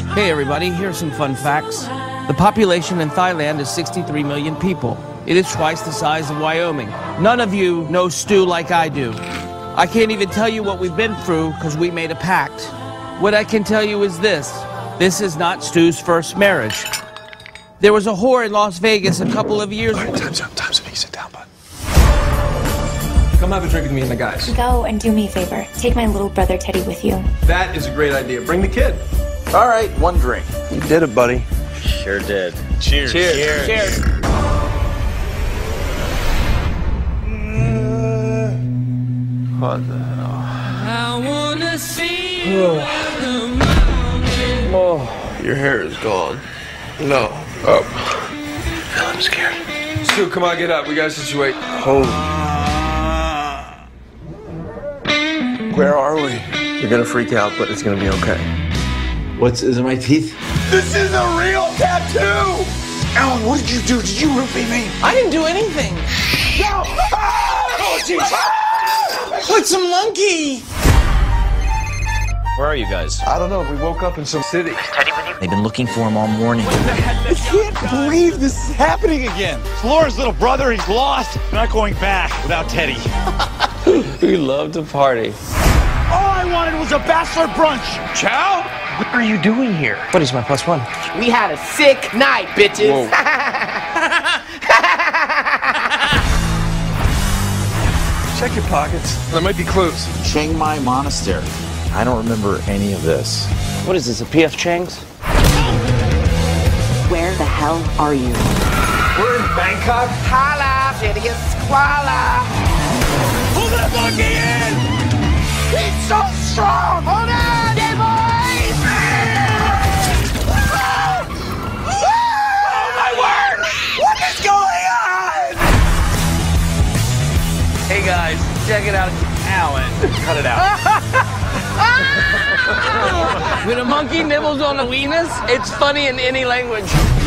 Hey everybody, here are some fun facts. The population in Thailand is 63 million people. It is twice the size of Wyoming. None of you know Stu like I do. I can't even tell you what we've been through because we made a pact. What I can tell you is this. This is not Stu's first marriage. There was a whore in Las Vegas a couple of years ago. All right, time's up. You can sit down, bud. Come have a drink with me and the guys. Go and do me a favor. Take my little brother Teddy with you. That is a great idea. Bring the kid. All right, one drink. You did it, buddy. Sure did. Cheers. Cheers. Cheers. Cheers. What the hell? I wanna see you. Oh, your hair is gone. No, up. Hell, I'm scared. Stu, come on, get up. We gotta situate. Holy. Where are we? You're gonna freak out, but it's gonna be okay. Is it my teeth? This is a real tattoo! Alan, what did you do? Did you roofie me? I didn't do anything. No! Oh, jeez! What's a monkey? Where are you guys? I don't know. We woke up in some city. Is Teddy with you? They've been looking for him all morning. I can't believe this is happening again. It's Laura's little brother. He's lost. We're not going back without Teddy. We love to party. All I wanted was a bachelor brunch. Chow? What are you doing here? What is my plus one? We had a sick night, bitches. Check your pockets. There might be clues. Chiang Mai Monastery. I don't remember any of this. What is this, a PF Chang's? Where the hell are you? We're in Bangkok. Holla, hideous koala. Pull that monkey in! He's so strong! Hold on, boys! Oh my word! What is going on? Hey guys. Check it out, Alan. Cut it out. When a monkey nibbles on a weenus, it's funny in any language.